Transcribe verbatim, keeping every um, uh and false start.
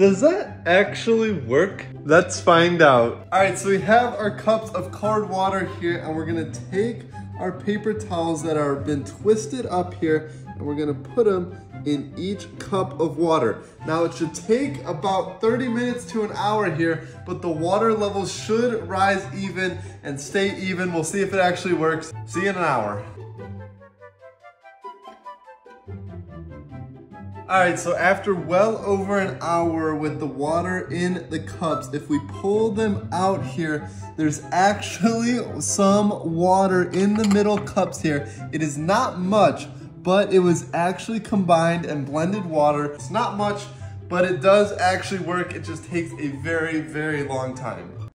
Does that actually work? Let's find out. All right, so we have our cups of colored water here, and we're gonna take our paper towels that are been twisted up here, and we're gonna put them in each cup of water. Now it should take about thirty minutes to an hour here, but the water level should rise even and stay even. We'll see if it actually works. See you in an hour. All right, so after well over an hour with the water in the cups, if we pull them out here, there's actually some water in the middle cups here. It is not much, but it was actually combined and blended water. It's not much, but it does actually work. It just takes a very, very long time.